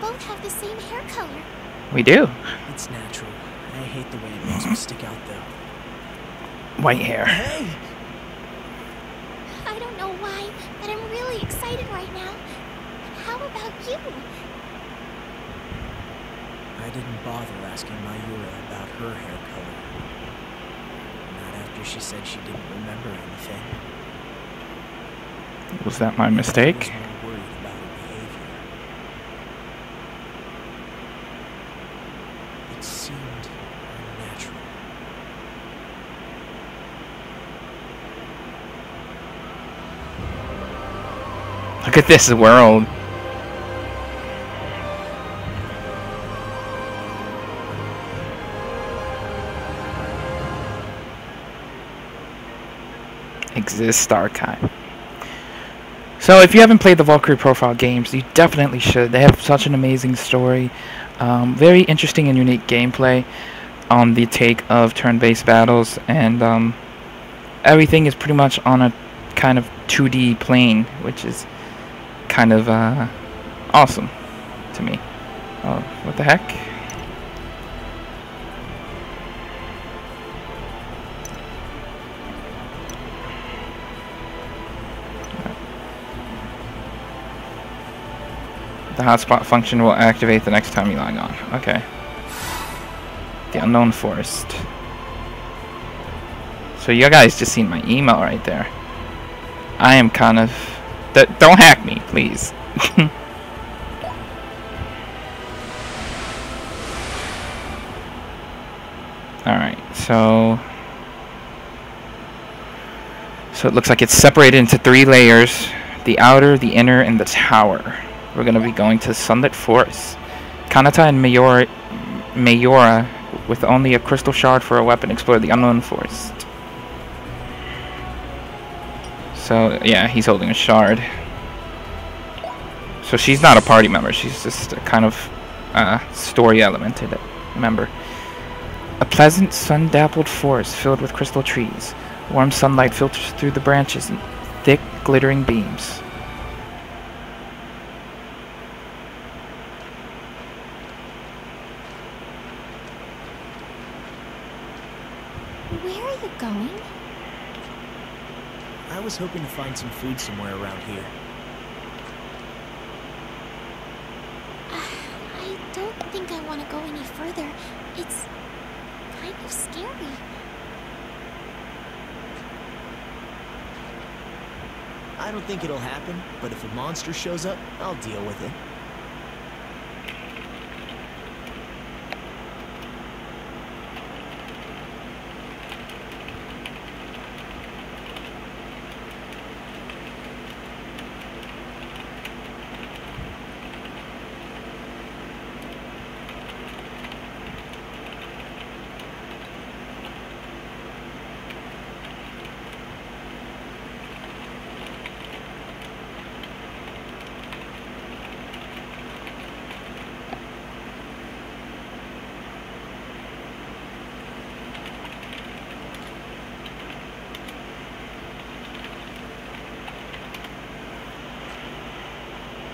both have the same hair color. We do. It's natural. I hate the way it makes me stick out though. White hair. Hey. I don't know why, but I'm really excited right now. How about you? I didn't bother asking Majora about her hair color. Not after she said she didn't remember anything. Was that my mistake? I was more worried about her behavior. It seemed unnatural. Look at this world. Exist Archive. So if you haven't played the Valkyrie Profile games, you definitely should. They have such an amazing story, very interesting and unique gameplay on the take of turn-based battles, and everything is pretty much on a kind of 2D plane, which is kind of awesome to me. Oh, what the heck? The hotspot function will activate the next time you log on. Okay. The unknown forest. So you guys just seen my email right there. I am kind of... Don't hack me, please. Alright, so it looks like it's separated into 3 layers. The outer, the inner, and the tower. We're going to be going to Sunlit Forest. Kanata and Majora, with only a crystal shard for a weapon, explore the unknown forest. So, yeah, he's holding a shard. So she's not a party member. She's just a kind of story-elemented member. A pleasant, sun-dappled forest filled with crystal trees. Warm sunlight filters through the branches and thick, glittering beams. I was hoping to find some food somewhere around here. I don't think I want to go any further. It's kind of scary. I don't think it'll happen, but if a monster shows up, I'll deal with it.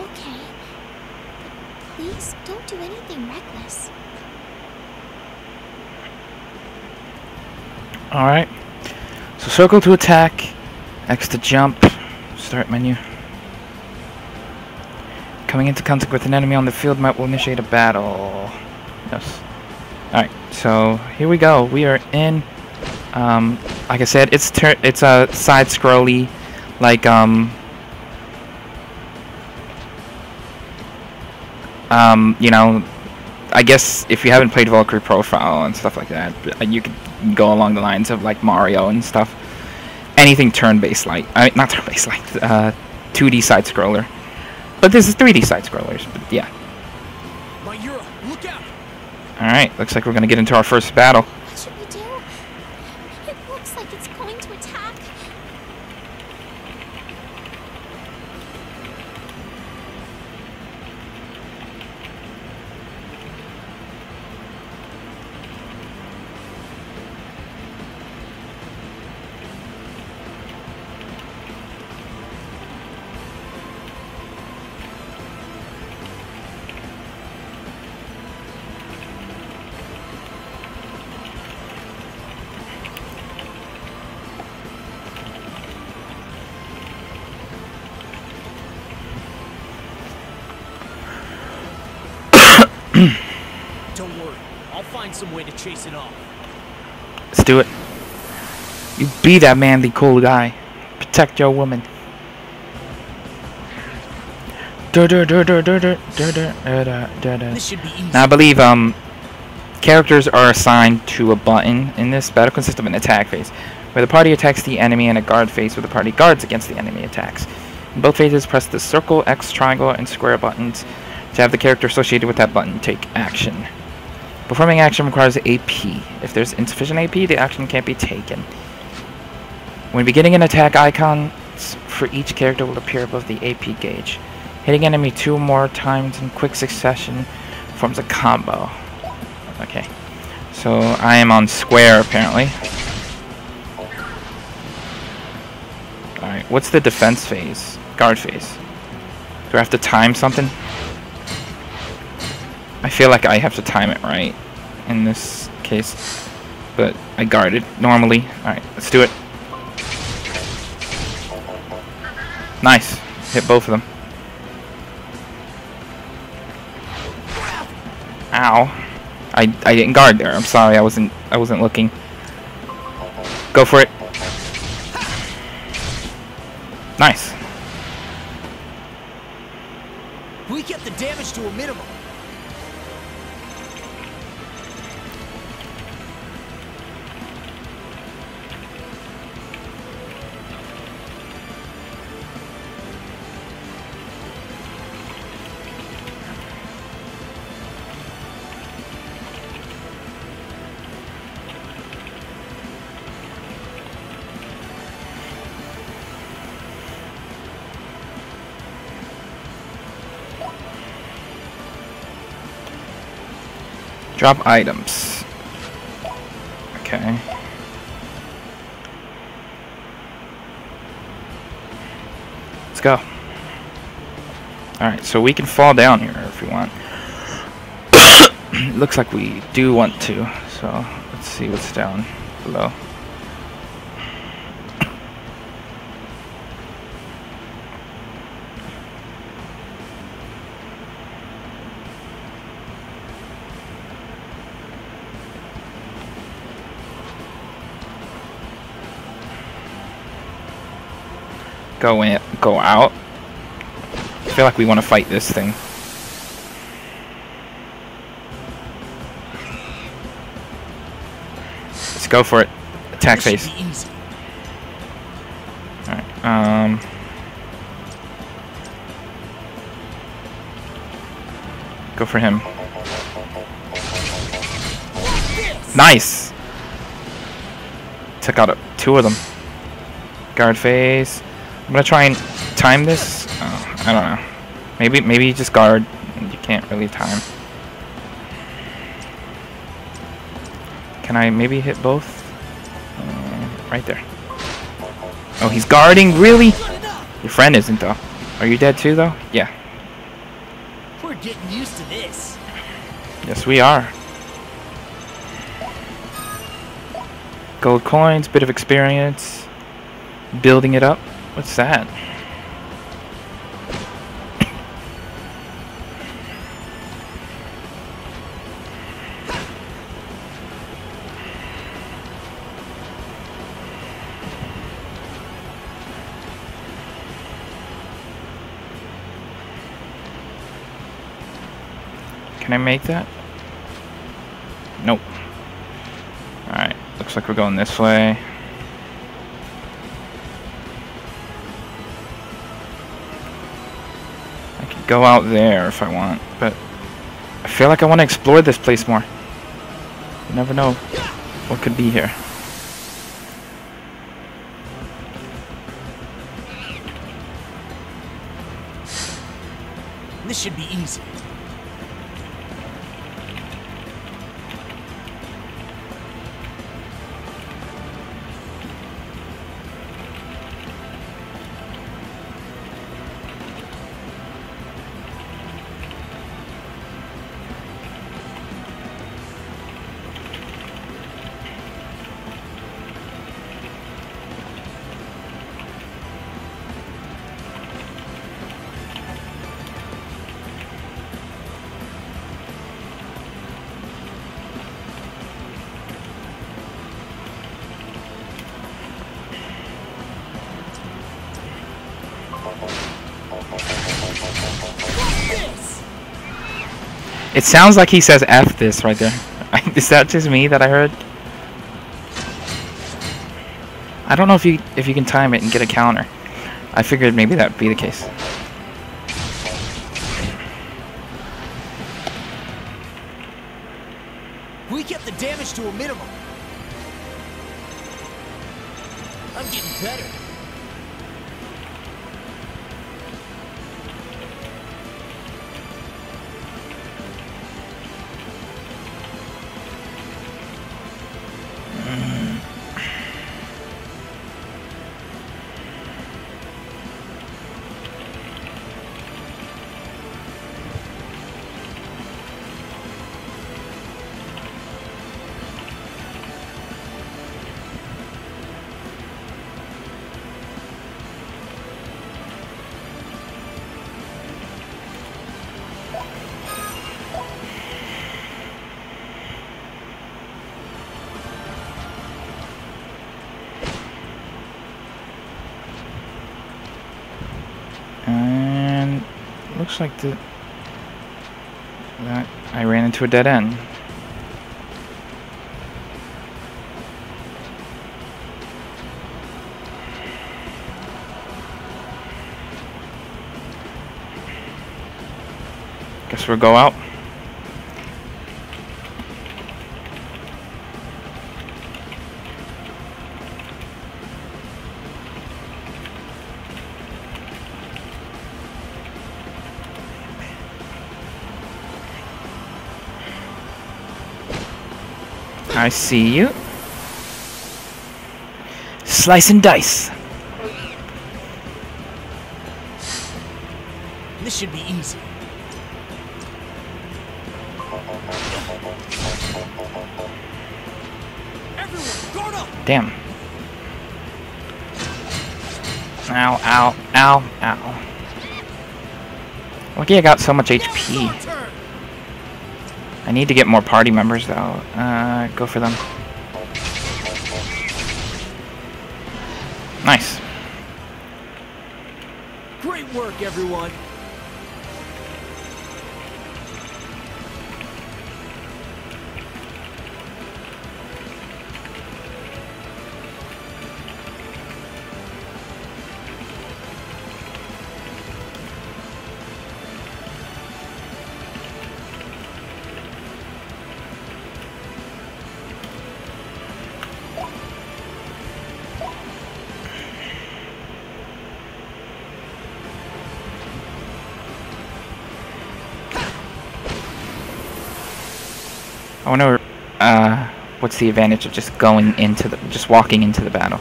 Okay, but please don't do anything reckless. Alright, so circle to attack, X to jump, start menu. Coming into contact with an enemy on the field map will initiate a battle. Yes. Alright, so here we go. We are in, like I said, it's a side-scrolly, like, you know, I guess if you haven't played Valkyrie Profile and stuff like that, you could go along the lines of like Mario and stuff. Anything turn-based like, I mean, not turn-based like, 2D side-scroller. But this is 3D side-scrollers, but yeah. Majora, look out! Alright, looks like we're gonna get into our first battle. What should we do? It looks like it's going to attack. I'll find some way to chase it off. Let's do it. You be that manly cool guy. Protect your woman. Now I believe characters are assigned to a button in this battle consists of an attack phase, where the party attacks the enemy, and a guard phase where the party guards against the enemy attacks. In both phases, press the circle, X, triangle, and square buttons to have the character associated with that button take action. Performing action requires AP. If there's insufficient AP, the action can't be taken. When beginning an attack, icons for each character will appear above the AP gauge. Hitting enemy two or more times in quick succession forms a combo. Okay, so I am on square apparently. Alright, what's the defense phase? Guard phase. Do I have to time something? I feel like I have to time it right in this case, but I guarded normally. Alright, let's do it. Nice. Hit both of them. Ow. I didn't guard there. I'm sorry. I wasn't looking. Go for it. Nice. We kept the damage to a minimum. Drop items. Okay. Let's go. Alright, so we can fall down here if we want. Looks like we do want to. So, let's see what's down below. Go in, go out. I feel like we want to fight this thing. Let's go for it. Attack phase. Alright, go for him. Nice! Took out two of them. Guard phase. I'm gonna try and time this. Oh, I don't know. Maybe you just guard and you can't really time. Can I maybe hit both? Right there. Oh, he's guarding, really? Your friend isn't though. Are you dead too though? Yeah. We're getting used to this. Yes, we are. Gold coins, bit of experience, building it up. What's that? Can I make that? Nope. Alright, looks like we're going this way. Go out there if I want, but I feel like I want to explore this place more. You never know what could be here. This should be easy. It sounds like he says F this right there. Is that just me that I heard? I don't know if you can time it and get a counter. I figured maybe that'd be the case. We kept the damage to a minimum. I'm getting better. Looks like that I ran into a dead end. Guess we'll go out. I see you. Slice and dice. This should be easy. Everyone, guard up. Damn. Ow, ow, ow, ow. Lucky I got so much HP. I need to get more party members though. Go for them. Nice. Great work, everyone. I wonder what's the advantage of just going into the, just walking into the battle.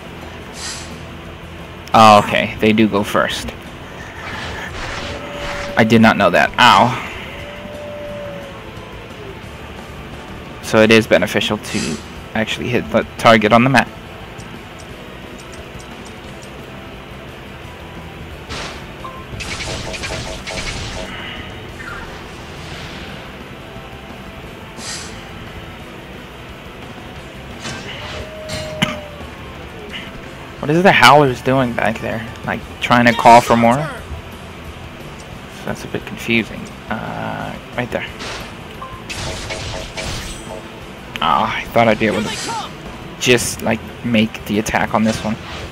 Oh, okay, they do go first. I did not know that. Ow. So it is beneficial to actually hit the target on the map. What is the Howler's doing back there? Like, trying to call for more? So that's a bit confusing. Right there. Ah, I thought I'd be able to just, like, make the attack on this one.